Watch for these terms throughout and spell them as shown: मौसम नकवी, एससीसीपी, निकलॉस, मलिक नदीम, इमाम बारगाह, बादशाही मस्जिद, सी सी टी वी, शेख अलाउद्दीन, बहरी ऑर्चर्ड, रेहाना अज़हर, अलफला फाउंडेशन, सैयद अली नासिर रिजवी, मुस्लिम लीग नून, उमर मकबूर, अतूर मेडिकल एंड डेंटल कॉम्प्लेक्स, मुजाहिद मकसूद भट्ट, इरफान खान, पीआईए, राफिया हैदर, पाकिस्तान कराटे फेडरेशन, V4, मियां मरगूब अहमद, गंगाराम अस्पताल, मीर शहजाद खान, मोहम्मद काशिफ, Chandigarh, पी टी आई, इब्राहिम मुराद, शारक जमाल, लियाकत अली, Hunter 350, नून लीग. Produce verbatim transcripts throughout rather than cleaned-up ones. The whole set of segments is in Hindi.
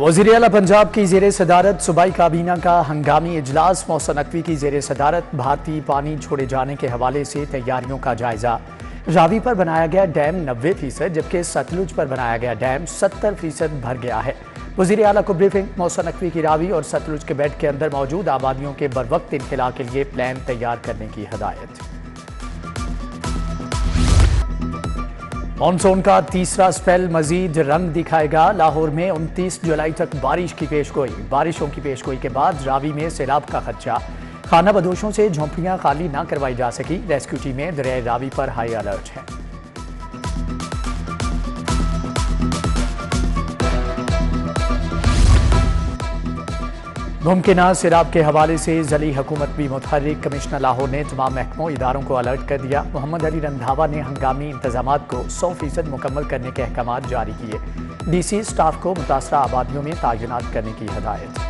वज़ीर आला पंजाब की जेर सदारत सूबाई काबीना का हंगामी इजलास, मौसम नकवी की जेर सदारत भारतीय पानी छोड़े जाने के हवाले से तैयारियों का जायजा। रावी पर बनाया गया डैम नब्बे फीसद जबकि सतलुज पर बनाया गया डैम सत्तर फीसद भर गया है। वज़ीर आला को ब्रीफिंग। मौसम नकवी की रावी और सतलुज के बेड के अंदर मौजूद आबादियों के बर वक्त इंखला के लिए प्लान तैयार करने की हदायत। मानसून का तीसरा स्पेल मजीद रंग दिखाएगा। लाहौर में उनतीस जुलाई तक बारिश की पेशगोई। बारिशों की पेशगोई के बाद रावी में सैलाब का खदशा। खाना बदोशों से झोंपड़ियां खाली ना करवाई जा सकी। रेस्क्यू टीमें दरियाए रावी पर हाई अलर्ट हैं। मुमकिन सैलाब के हवाले से ज़िली हुकूमत भी मुतहर्रिक। कमिश्नर लाहौर ने तमाम महकमों इदारों को अलर्ट कर दिया। मोहम्मद अली रंधावा ने हंगामी इंतजाम को सौ फीसद मुकम्मल करने के अहकाम जारी किए। डी सी स्टाफ को मुतासरा आबादियों में तैनात करने की हदायत।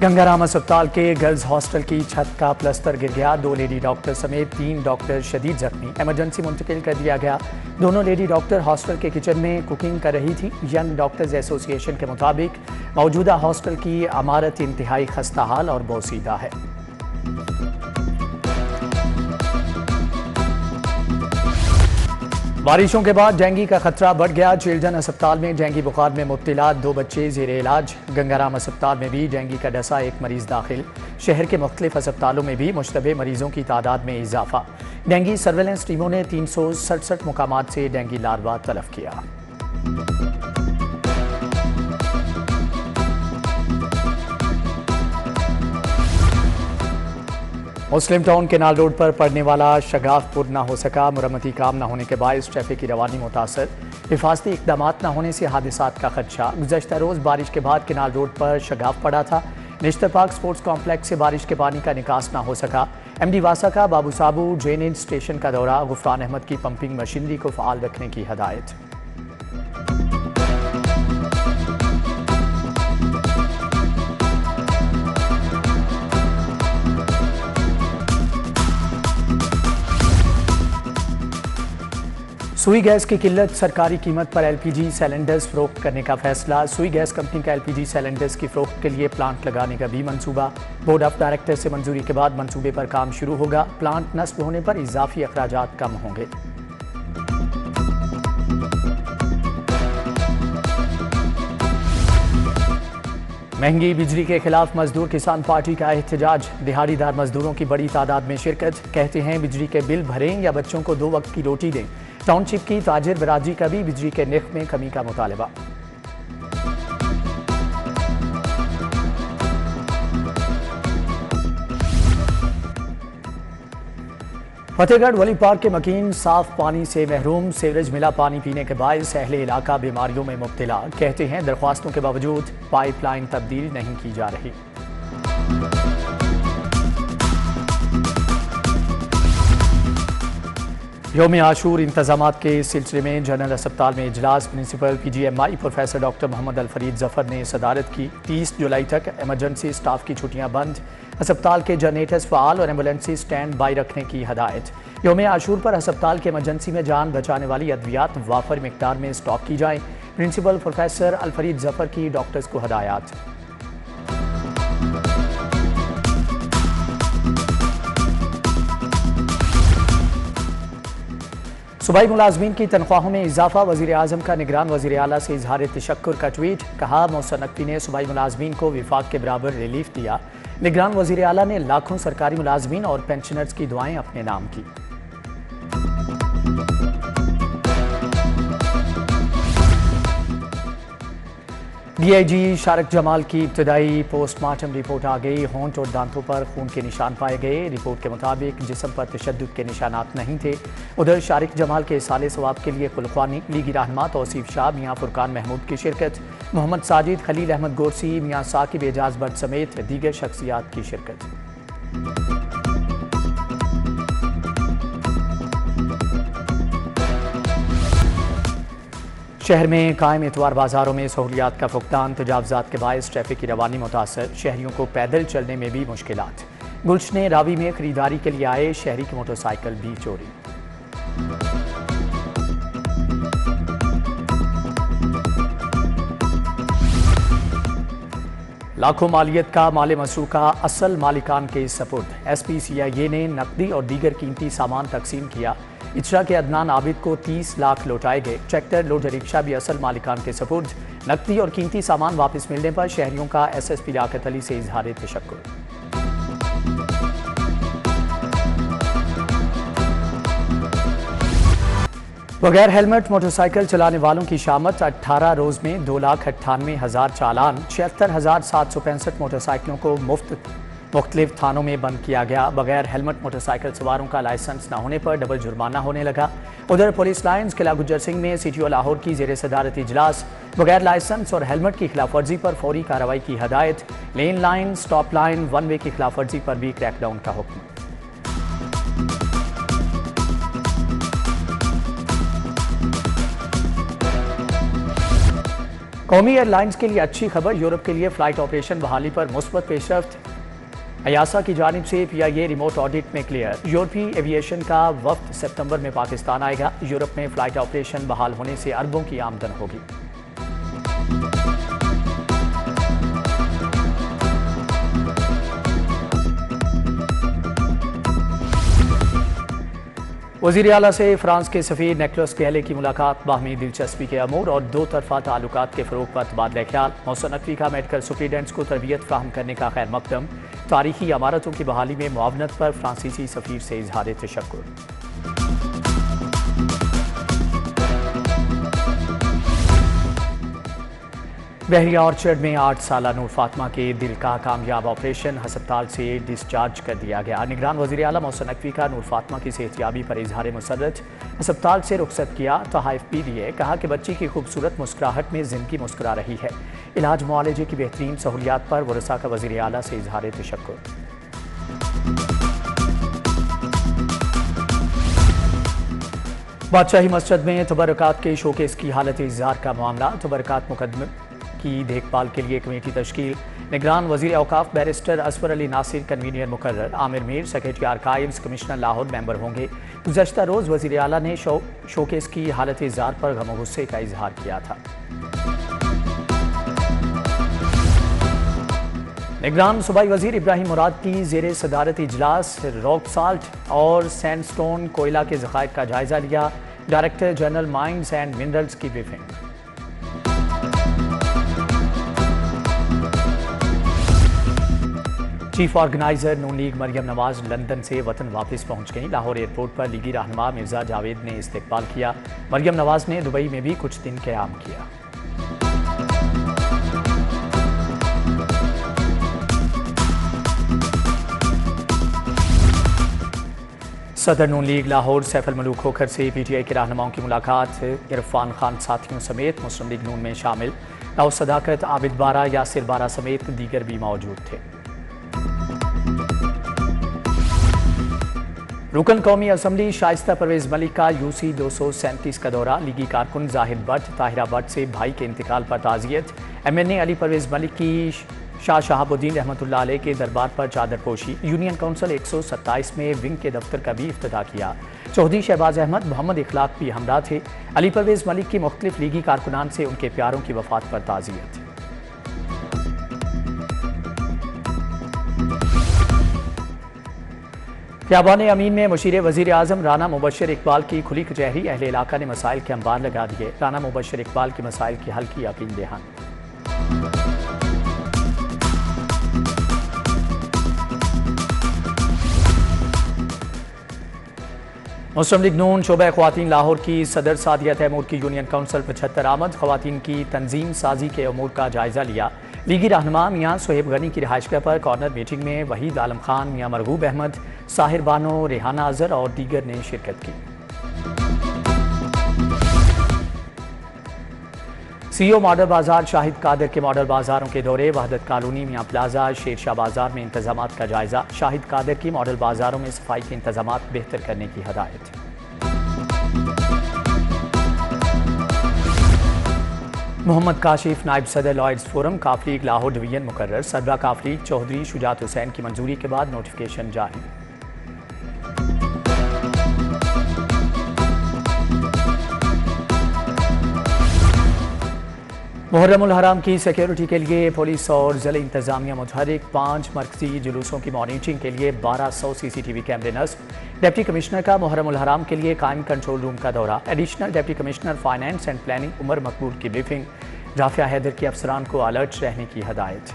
गंगाराम अस्पताल के गर्ल्स हॉस्टल की छत का प्लस्तर गिर गया। दो लेडी डॉक्टर समेत तीन डॉक्टर शदीद जख्मी, एमरजेंसी मुंतकिल कर दिया गया। दोनों लेडी डॉक्टर हॉस्टल के किचन में कुकिंग कर रही थी। यंग डॉक्टर्स एसोसिएशन के मुताबिक मौजूदा हॉस्टल की इमारत इंतहाई खस्ताहाल और बोसीदा है। बारिशों के बाद डेंगू का खतरा बढ़ गया। चिल्ड्रन अस्पताल में डेंगू बुखार में मुब्तला दो बच्चे जेरे इलाज। गंगाराम अस्पताल में भी डेंगू का डसा एक मरीज दाखिल। शहर के मुख्तलिफ अस्पतालों में भी मुश्तबे मरीजों की तादाद में इजाफा। डेंगू सर्वेलेंस टीमों ने तीन सौ सड़सठ मुकाम से डेंगू लार्वा तलब किया। मुस्लिम टाउन केनाल रोड पर पड़ने वाला शगाफपुर ना हो सका। मरम्मती काम ना होने के बायस ट्रैफिक की रवानी मुतासर। हिफाजती इकदाम ना होने से हादसात का खदशा। गुज़श्ता रोज़ बारिश के बाद केनाल रोड पर शगाफ पड़ा था। निश्तर पार्क स्पोर्ट्स कॉम्प्लेक्स से बारिश के पानी का निकास ना हो सका। एम डी वासा का बाबू साबू ड्रेनेज स्टेशन का दौरा। गुफरान अहमद की पंपिंग मशीनरी को फ़ाल रखने की हदायत। सुई गैस की किल्लत, सरकारी कीमत पर एलपीजी सिलेंडर्स फरोख्त करने का फैसला। सुई गैस कंपनी का एलपीजी सिलेंडर्स की फरोख्त के लिए प्लांट लगाने का भी मंसूबा। बोर्ड ऑफ डायरेक्टर से मंजूरी के बाद मंसूबे पर काम शुरू होगा। प्लांट नस्ब होने पर इजाफी अखराजात कम होंगे। महंगी बिजली के खिलाफ मजदूर किसान पार्टी का एहतजाज। दिहाड़ीदार मजदूरों की बड़ी तादाद में शिरकत। कहते हैं बिजली के बिल भरें या बच्चों को दो वक्त की रोटी दें। टाउनशिप की ताजिर बरादरी का भी बिजली के नर्ख में कमी का मुतालबा। फतेहगढ़ वली पार्क के मकीन साफ पानी से महरूम। सीवरेज मिला पानी पीने के बायस अहले इलाका बीमारियों में मुब्तला। कहते हैं दरख्वास्तों के बावजूद पाइपलाइन तब्दील नहीं की जा रही। योम आशूर इंतजाम के सिलसिले में जनरल अस्पताल में इजलास। Principal P G M I professor doctor Mohammad Alfareed Zafar ने सदारत की। तीस जुलाई तक एमरजेंसी स्टाफ की छुट्टियां बंद। अस्पताल के जनरेटर्स फ़ाल और एम्बुलेंसी स्टैंड बाई रखने की हदायत। योम आशूर पर अस्पताल के एमरजेंसी में जान बचाने वाली अद्वियात वाफर मकदार में स्टॉक की जाएँ। प्रिंसिपल प्रोफेसर अलफरीद जफर की डॉक्टर्स को हदायत। सूबाई मुलाजमीन की तनख्वाहों में इजाफा। वज़ीर आज़म का निगरान वज़ीर आला से इजहार तशक्कुर का ट्वीट। कहा मोहसिन नकवी ने सूबाई मुलाजमीन को विफाक के बराबर रिलीफ दिया। निगरान वज़ीर आला ने लाखों सरकारी मुलाजमीन और पेंशनर्स की दुआएं अपने नाम की। डी आई जी शारक जमाल की इब्तदाई पोस्टमार्टम रिपोर्ट आ गई। होंठ और दांतों पर खून के निशान पाए गए। रिपोर्ट के मुताबिक जिस्म पर तशद्दुद के निशानात नहीं थे। उधर शारक जमाल के साले सवाब के लिए कुलख्वानी लीगी रहनुमा तौसीफ शाह, मियाँ फुरकान महमूद की शिरकत। मोहम्मद साजिद, खलील अहमद गोरसी, मियाँ साकिब एजाज बट समेत दीगर शख्सियात की शिरकत। शहर में कायम इतवार बाजारों में सहूलियात का फुकदान। तजावजात के बायस ट्रैफिक की रवानी मुतासर। शहरियों को पैदल चलने में भी मुश्किलात। गुलशन रावी में खरीदारी के लिए आए शहरी की मोटरसाइकिल भी चोरी। लाखों मालियत का माल मसरूक़ का असल मालिकान के सपुर्द। एस पी सी आई ए ने नकदी और दीगर कीमती सामान तकसीम किया। इचरा के अदनान आबिद को तीस लाख लौटाए गए। ट्रैक्टर लोड रिक्शा भी असल मालिकान के सपुर्द। नकदी और कीमती सामान वापस मिलने पर शहरियों का S S P लियाकत अली से इजहार तशक्कुर। बगैर हेलमेट मोटरसाइकिल चलाने वालों की शामत। अट्ठारह रोज में दो लाख अट्ठानवे हज़ार चालान। छिहत्तर हज़ार सात सौ पैंसठ मोटरसाइकिलों को मुफ्त मुख्तलिफ थानों में बंद किया गया। बगैर हेलमेट मोटरसाइकिल सवारों का लाइसेंस न होने पर डबल जुर्माना होने लगा। उधर पुलिस लाइंस किला गुज्जर सिंह में सी टी ओ लाहौर की जेर सदारत इजलास। बगैर लाइसेंस और हेलमेट की खिलाफवर्जी पर फौरी कार्रवाई की हदायत। Lane line, stop line, one way की खिलाफवर्जी पर भी क्रैकडाउन का हुक्म। कौमी एयरलाइंस के लिए अच्छी खबर। यूरोप के लिए फ्लाइट ऑपरेशन बहाली पर मुस्बत पेशरफ्त। अयासा की जानिब से P I A remote audit में क्लियर। यूरोपीय एविएशन का वफ्द सितंबर में पाकिस्तान आएगा। यूरोप में फ्लाइट ऑपरेशन बहाल होने से अरबों की आमदन होगी। वज़ीर आला से फ्रांस के सफीर निकलॉस की मुलाकात। बाहमी दिलचस्पी के अमूर और दो तरफा ताल्लुकात के फ़रोग पर तबादला ख्याल। मौसन नकवी का मेडिकल सुप्रीडेंट्स को तरबियत फ्राहम करने का खैर मकदम। तारीखी इमारतों की बहाली में मुआवनत पर फ्रांसीसी सफीर से इजहार तशक्कुर। बहरी ऑर्चर्ड में आठ साला नूर फातिमा के दिल का कामयाब ऑपरेशन। हस्पताल से डिस्चार्ज कर दिया गया। निगरान वज़ीर आला मोहसिन नकवी का नूर फातिमा की सेहतियाबी पर इजहार मुसर्रत। हस्पताल से रुखसत किया। तोहफ़ पी लिए कहा कि बच्ची की खूबसूरत मुस्कुराहट में ज़िंदगी मुस्कुरा रही है। इलाज मुआलजे की बेहतरीन सहूलियात पर वरसा का वज़ीर आला से इजहार तशक्कुर। बादशाही मस्जिद में तबरक़ात के शोकेस की हालत इज़हार का मामला। तबरक़ात मुकदमे की देखभाल के लिए कमेटी तश्कील। निगरान वज़ीर अवकाफ़ बैरिस्टर असवर अली नासिर कन्वीनियर मुकर्रर। Amir Mir secretary archives commissioner Lahore member होंगे। गुज़श्ता रोज़ वज़ीर आला ने शो शोकेस की हालत इज़हार पर गम गुस्से का इजहार किया था। निगरान सूबाई वजीर इब्राहिम मुराद की जेर सदारत इजलास। रॉक साल्ट और सैंडस्टोन कोयला के ज़खायर का जायजा लिया। Director general mines and minerals की briefing. Chief organiser नून लीग Maryam Nawaz London से वतन वापस पहुंच गई। लाहौर एयरपोर्ट पर लीगी रहनुमा मिर्जा जावेद ने इस्तेकबाल किया। मरियम नवाज ने दुबई में भी कुछ दिन क़याम किया। सदर नून लीग लाहौर सैफल मलूक होकर से पी टी आई के रहनुमाओं की मुलाकात। इरफान खान साथियों समेत मुस्लिम लीग नून में शामिल। नौ सदाकत, आबिद बारा, यासिर बारा समेत दीगर भी मौजूद थे। रुकन कौमी असम्बली शायस्ता परवेज मलिक का यूसी दो सौ सैंतीस का दौरा। लीगी कारकुन जाहिद भट्ट, ताहिरा भट्ट से भाई के इंतकाल पर ताज़ियत। M N A Ali Pervaiz Malik की शाह शाहबुद्दीन रहमतुल्लाह अलैह के दरबार पर चादर पोशी। यूनियन काउंसिल एक सौ सत्ताईस में विंग के दफ्तर का भी इफ्तिताह किया। चौधरी शुजात हुसैन, मोहम्मद अखलाक भी हमरा थे। अली परवेज मलिक की मुख्तलिफ लीगी कारकुनान से उनके प्यारों की वफात पर ताज़ियत। ख़ियाबान अमीन में मुशीर वज़ीर आज़म राणा मुबाशर इकबाल की खुली कचहरी। अहले इलाका ने मसाइल के अंबार लगा दिए। राणा मुबाशर इकबाल के मसाइल के हल की यकीन दहानी। मुस्लिम लीग नून शोबा ख्वातीन लाहौर की सदर सादिया तैमूर की यूनियन काउंसिल पचहत्तर आमद। ख्वातीन की तंजीम साजी के अमूर का जायजा लिया। लीगी रहनुमा मियां सोहेब गरनी की रिहाइशगाह पर कॉर्नर मीटिंग में वहीद आलम खान, मियां मरगूब अहमद, शाहिर बानो, रेहाना अज़हर और दीगर ने शिरकत की। सीओ मॉडल बाजार शाहिद कादर के मॉडल बाजारों के दौरे। वहदत कॉलोनी, मियां प्लाजा, शेरशाह बाजार में इंतजामात का जायजा। शाहिद कादर की मॉडल बाजारों में सफाई के इंतजामात बेहतर करने की हदायत। मोहम्मद काशिफ नायब सदर lawyers forum Qaaf league Lahore division मुकर्रर। सदरा काफ लीग चौधरी शुजात हुसैन की मंजूरी के बाद नोटिफिकेशन जारी। मुहर्रमुल हराम की सिक्योरिटी के लिए पुलिस और जिले इंतजामिया मुतहरिक। पाँच मरकजी जुलूसों की मॉनिटरिंग के लिए बारह सौ सी सी टी वी कैमरे नस्ब। डिप्टी कमिश्नर का मुहर्रमुल हराम के लिए कायम कंट्रोल रूम का दौरा। Additional deputy commissioner finance and planning उमर मकबूर की ब्रीफिंग। राफिया हैदर की अफसरान को अलर्ट रहने की हदायत।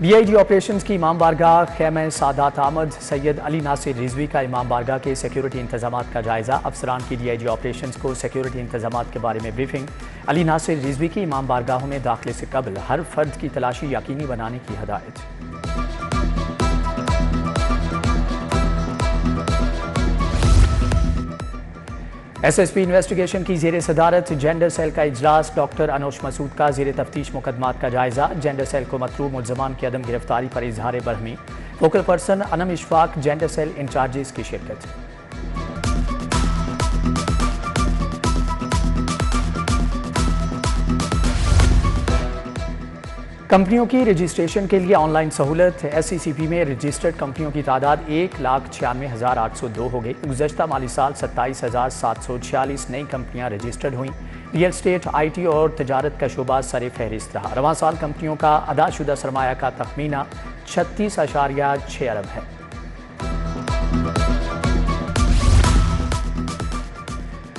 पीआईए ऑपरेशंस की इमाम बारगाह खैमे सादात आमद। सैयद अली नासिर रिजवी का इमाम बारगाह के सिक्योरिटी इंतजाम का जायज़ा। अफसरान की डीआईजी ऑपरेशंस को सिक्योरिटी इंतजाम के बारे में ब्रीफिंग। अली नासिर रिजवी की इमाम बारगाहों में दाखिले से कबल हर फर्द की तलाशी यकीनी बनाने की हदायत। एसएसपी इन्वेस्टिगेशन की जेर सदारत जेंडर सेल का इजलास। डॉक्टर अनोश मसूद का जेर तफ्तीश मुकदमात का जायज़ा। जेंडर सेल को मतलूब मुल्ज़मान की अदम गिरफ्तारी पर इजहार बरहमी। Focal person Anam Ishfaq gender cell incharges की शिरकत। कंपनियों की रजिस्ट्रेशन के लिए ऑनलाइन सहूलत। एससीसीपी में रजिस्टर्ड कंपनियों की तादाद एक लाख छियानवे हज़ार आठ सौ दो हो गई। गुज़श्ता माली साल सत्ताईस हज़ार सात सौ छियालीस नई कंपनियां रजिस्टर्ड हुई। रियल स्टेट, आईटी और तजारत का शोबा सर फहरिस्त रहा। रवां साल कंपनियों का अदाशुदा सरमाया का तखमीना छत्तीस अशारिया छः अरब है।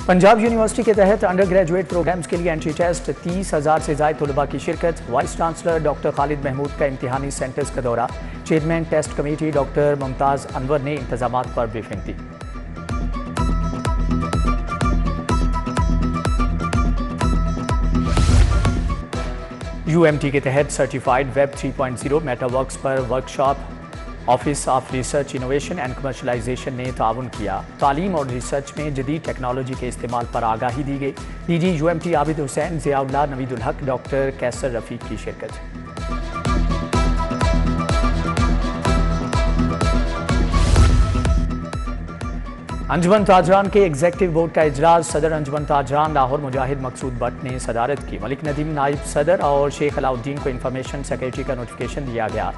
पंजाब यूनिवर्सिटी के तहत अंडर ग्रेजुएट प्रोग्राम्स के लिए एंट्री टेस्ट। तीस हज़ार से ज़ायद तलबा की शिरकत। Vice chancellor doctor Khalid Mahmood का इम्तिहानी सेंटर्स का दौरा। Chairman test committee doctor Mumtaz Anwar ने इंतजाम पर ब्रीफिंग दी। यूएमटी के तहत certified web three point zero metaverse पर workshop. Office of research innovation and commercialisation ने ताउन किया। तालीम और रिसर्च में जदीद टेक्नोलॉजी के इस्तेमाल पर आगाही दी गई। D G U M T Abid Hussain, Ziaullah Naveedul Haq, doctor कैसर रफीक की शिरकत। अंजुमन ताजरान के एग्जीक्यूटिव बोर्ड का इजलास। सदर अंजुमन ताजरान लाहौर मुजाहिद मकसूद भट्ट ने सदारत की। मलिक नदीम नायब सदर और शेख अलाउद्दीन को इंफॉर्मेशन सेक्रेटरी का नोटिफिकेशन दिया गया।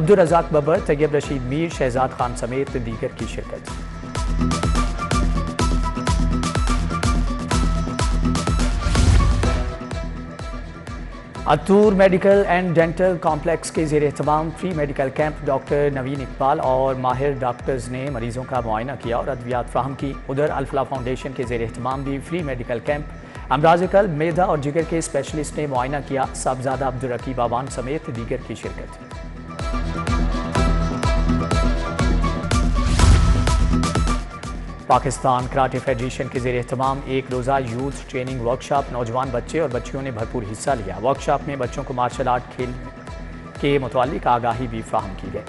अब्दुल रजाक बबर, तैयब रशीद मीर, शहजाद खान समेत दीगर की शिरकत। अतूर मेडिकल एंड डेंटल कॉम्प्लेक्स के जेर एहतमाम free medical camp. Doctor Naveen Iqbal और माहिर डॉक्टर्स ने मरीजों का मुआयना किया और अद्वियात फ्राहम की। उधर अलफला फाउंडेशन के जेर एहतमाम भी फ्री मेडिकल कैंप। अमराज कल, मेदा और जिगर के स्पेशलिस्ट ने मुआयना किया। साहबजादा अब्दुलरकीब अवान समेत दीगर की शिरकत। पाकिस्तान कराटे फेडरेशन के ज़ेर एहतमाम एक रोज़ा यूथ ट्रेनिंग वर्कशॉप। नौजवान बच्चे और बच्चियों ने भरपूर हिस्सा लिया। वर्कशॉप में बच्चों को मार्शल आर्ट खेल के मुतालिक आगाही भी फ्राहम की गई।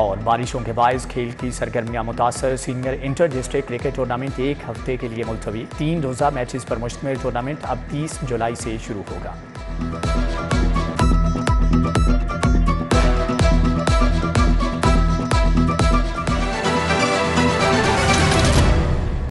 और बारिशों के बायस खेल की सरगर्मियां मुतासर। Senior inter district cricket tournament एक हफ्ते के लिए मुलतवी। तीन रोज़ा मैचेस पर मुश्तमिल टूर्नामेंट अब तीस जुलाई से शुरू होगा।